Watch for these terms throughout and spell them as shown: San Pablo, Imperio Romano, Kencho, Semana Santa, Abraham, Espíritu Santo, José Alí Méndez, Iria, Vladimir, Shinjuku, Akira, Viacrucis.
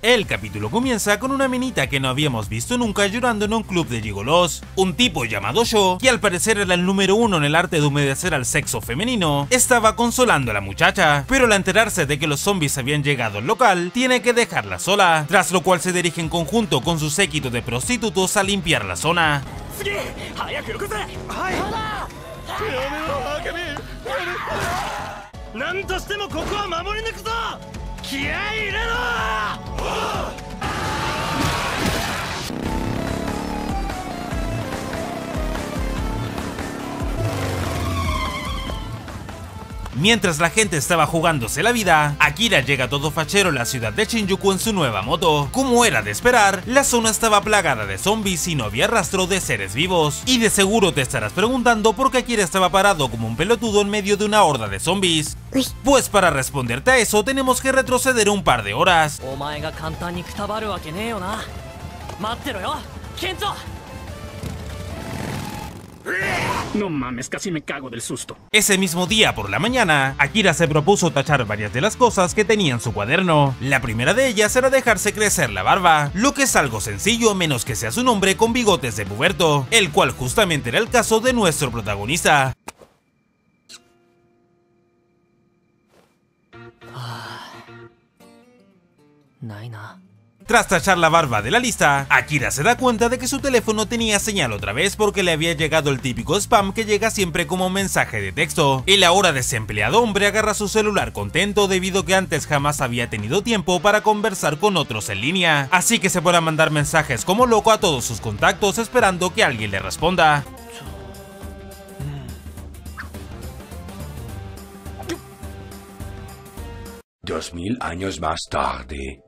El capítulo comienza con una menita que no habíamos visto nunca llorando en un club de gigolos. Un tipo llamado Yo, que al parecer era el número 1 en el arte de humedecer al sexo femenino, estaba consolando a la muchacha, pero al enterarse de que los zombies habían llegado al local, tiene que dejarla sola, tras lo cual se dirige en conjunto con su séquito de prostitutos a limpiar la zona. Mientras la gente estaba jugándose la vida, Akira llega todo fachero a la ciudad de Shinjuku en su nueva moto. Como era de esperar, la zona estaba plagada de zombies y no había rastro de seres vivos. Y de seguro te estarás preguntando por qué Akira estaba parado como un pelotudo en medio de una horda de zombies. Pues para responderte a eso tenemos que retroceder un par de horas. ¡Kencho! No mames, casi me cago del susto. Ese mismo día por la mañana, Akira se propuso tachar varias de las cosas que tenía en su cuaderno. La primera de ellas era dejarse crecer la barba, lo que es algo sencillo menos que seas un hombre con bigotes de puberto, el cual justamente era el caso de nuestro protagonista. Tras tachar la barba de la lista, Akira se da cuenta de que su teléfono tenía señal otra vez porque le había llegado el típico spam que llega siempre como mensaje de texto. El ahora desempleado hombre agarra su celular contento debido que antes jamás había tenido tiempo para conversar con otros en línea, así que se pone a mandar mensajes como loco a todos sus contactos esperando que alguien le responda. Dos mil años más tarde.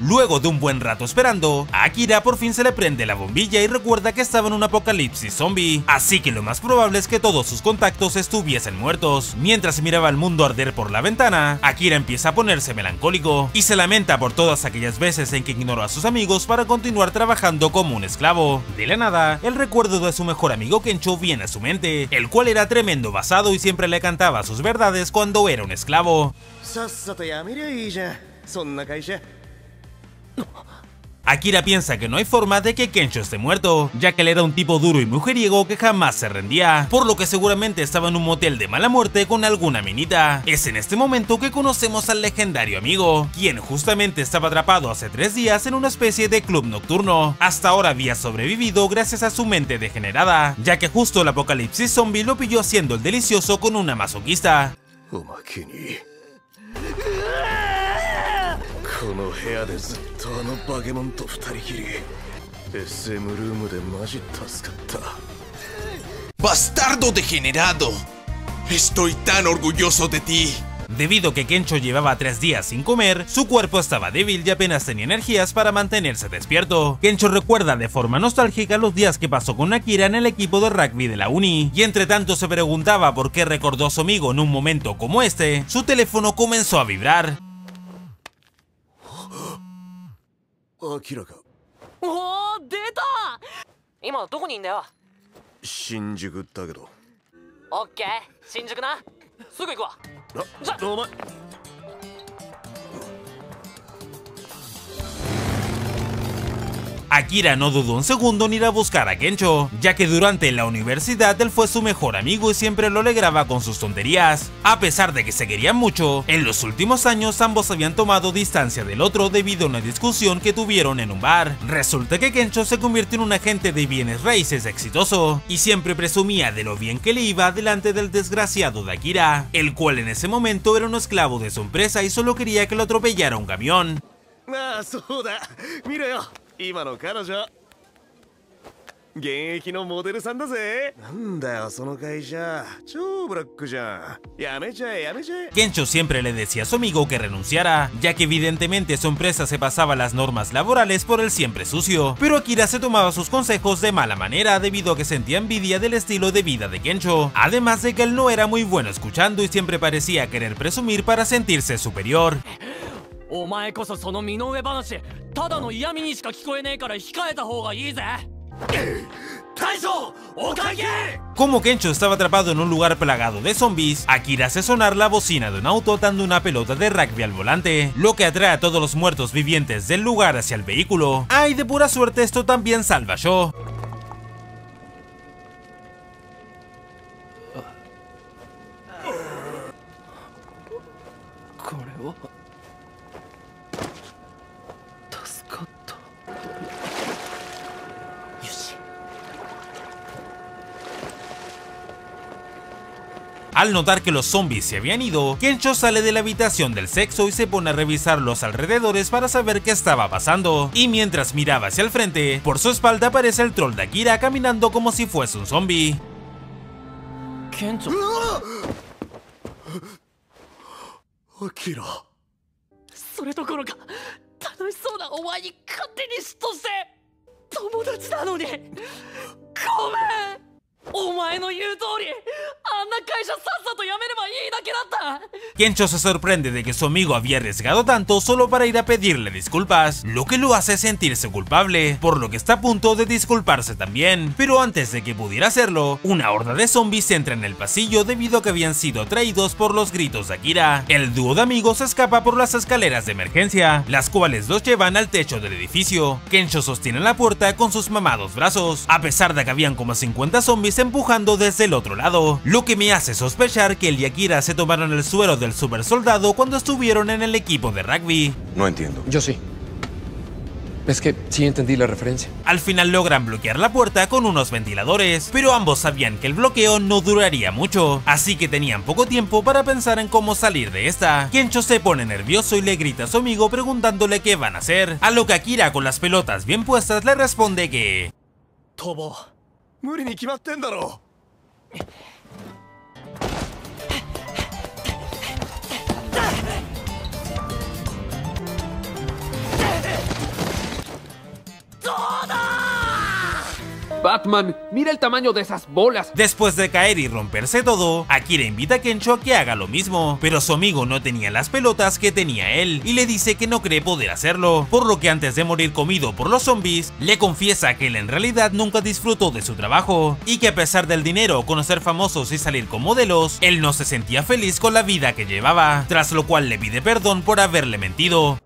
Luego de un buen rato esperando, a Akira por fin se le prende la bombilla y recuerda que estaba en un apocalipsis zombie, así que lo más probable es que todos sus contactos estuviesen muertos. Mientras miraba el mundo arder por la ventana, Akira empieza a ponerse melancólico y se lamenta por todas aquellas veces en que ignoró a sus amigos para continuar trabajando como un esclavo. De la nada, el recuerdo de su mejor amigo Kencho viene a su mente, el cual era tremendo basado y siempre le cantaba sus verdades cuando era un esclavo. Akira piensa que no hay forma de que Kencho esté muerto, ya que él era un tipo duro y mujeriego que jamás se rendía, por lo que seguramente estaba en un motel de mala muerte con alguna minita. Es en este momento que conocemos al legendario amigo, quien justamente estaba atrapado hace 3 días en una especie de club nocturno. Hasta ahora había sobrevivido gracias a su mente degenerada, ya que justo el apocalipsis zombie lo pilló haciendo el delicioso con una masoquista. ¡Bastardo degenerado! ¡Estoy tan orgulloso de ti! Debido a que Kencho llevaba 3 días sin comer, su cuerpo estaba débil y apenas tenía energías para mantenerse despierto. Kencho recuerda de forma nostálgica los días que pasó con Akira en el equipo de rugby de la uni, y entre tanto se preguntaba por qué recordó a su amigo en un momento como este. Su teléfono comenzó a vibrar. Akira. ¡Oh, ¡deta! ¿Ahora dónde estás? Shinjuku, pero... Ok, Shinjuku, ¿no? ¡Sugo iku wa! Akira no dudó un segundo en ir a buscar a Kencho, ya que durante la universidad él fue su mejor amigo y siempre lo alegraba con sus tonterías. A pesar de que se querían mucho, en los últimos años ambos habían tomado distancia del otro debido a una discusión que tuvieron en un bar. Resulta que Kencho se convirtió en un agente de bienes raíces exitoso, y siempre presumía de lo bien que le iba delante del desgraciado de Akira, el cual en ese momento era un esclavo de su empresa y solo quería que lo atropellara un camión. Ah, Kencho siempre le decía a su amigo que renunciara, ya que evidentemente su empresa se pasaba las normas laborales por el siempre sucio, pero Akira se tomaba sus consejos de mala manera debido a que sentía envidia del estilo de vida de Kencho, además de que él no era muy bueno escuchando y siempre parecía querer presumir para sentirse superior. Como Kencho estaba atrapado en un lugar plagado de zombies, Akira hace sonar la bocina de un auto atando una pelota de rugby al volante, lo que atrae a todos los muertos vivientes del lugar hacia el vehículo. Ay, de pura suerte esto también salva a Sho. Al notar que los zombies se habían ido, Kencho sale de la habitación del sexo y se pone a revisar los alrededores para saber qué estaba pasando. Y mientras miraba hacia el frente, por su espalda aparece el troll de Akira caminando como si fuese un zombie. Kencho. Akira. Kencho se sorprende de que su amigo había arriesgado tanto solo para ir a pedirle disculpas, lo que lo hace sentirse culpable, por lo que está a punto de disculparse también. Pero antes de que pudiera hacerlo, una horda de zombies entra en el pasillo debido a que habían sido atraídos por los gritos de Akira. El dúo de amigos escapa por las escaleras de emergencia, las cuales los llevan al techo del edificio. Kencho sostiene la puerta con sus mamados brazos, a pesar de que habían como 50 zombies empujando desde el otro lado, lo que me hace sospechar que él y Akira se tomaron el suero del super soldado cuando estuvieron en el equipo de rugby. No entiendo. Yo sí. Es que sí entendí la referencia. Al final logran bloquear la puerta con unos ventiladores, pero ambos sabían que el bloqueo no duraría mucho, así que tenían poco tiempo para pensar en cómo salir de esta. Kencho se pone nervioso y le grita a su amigo preguntándole qué van a hacer, a lo que Akira con las pelotas bien puestas le responde que... Tobo, muri ni kimatte en daro. Batman, mira el tamaño de esas bolas. Después de caer y romperse todo, Akira invita a Kencho a que haga lo mismo, pero su amigo no tenía las pelotas que tenía él y le dice que no cree poder hacerlo, por lo que antes de morir comido por los zombies, le confiesa que él en realidad nunca disfrutó de su trabajo y que a pesar del dinero, conocer famosos y salir con modelos, él no se sentía feliz con la vida que llevaba, tras lo cual le pide perdón por haberle mentido.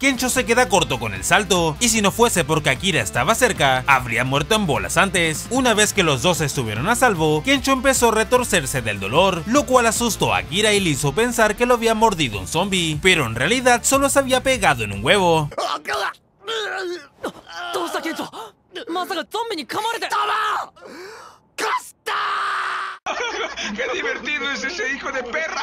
Kencho se queda corto con el salto, y si no fuese porque Akira estaba cerca, habría muerto en bolas antes. Una vez que los dos estuvieron a salvo, Kencho empezó a retorcerse del dolor, lo cual asustó a Akira y le hizo pensar que lo había mordido un zombie, pero en realidad solo se había pegado en un huevo. ¡Qué divertido es ese hijo de perra!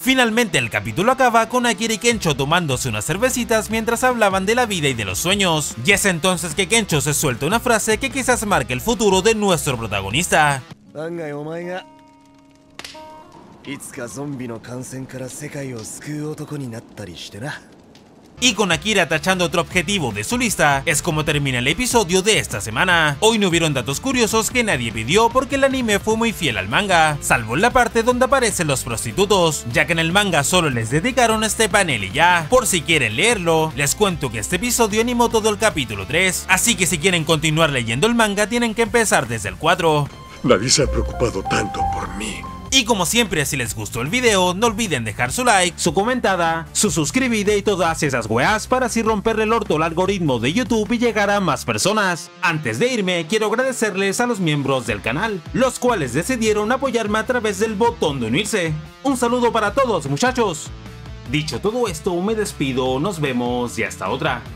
Finalmente el capítulo acaba con Akira y Kencho tomándose unas cervecitas mientras hablaban de la vida y de los sueños. Y es entonces que Kencho se suelta una frase que quizás marque el futuro de nuestro protagonista. Y con Akira tachando otro objetivo de su lista, es como termina el episodio de esta semana. Hoy no hubieron datos curiosos que nadie pidió porque el anime fue muy fiel al manga, salvo en la parte donde aparecen los prostitutos, ya que en el manga solo les dedicaron este panel y ya. Por si quieren leerlo, les cuento que este episodio animó todo el capítulo 3, así que si quieren continuar leyendo el manga tienen que empezar desde el 4. Nadie se ha preocupado tanto por mí. Y como siempre, si les gustó el video, no olviden dejar su like, su comentada, su suscribida y todas esas weas para así romperle el orto al algoritmo de YouTube y llegar a más personas. Antes de irme, quiero agradecerles a los miembros del canal, los cuales decidieron apoyarme a través del botón de unirse. Un saludo para todos, muchachos. Dicho todo esto, me despido, nos vemos y hasta otra.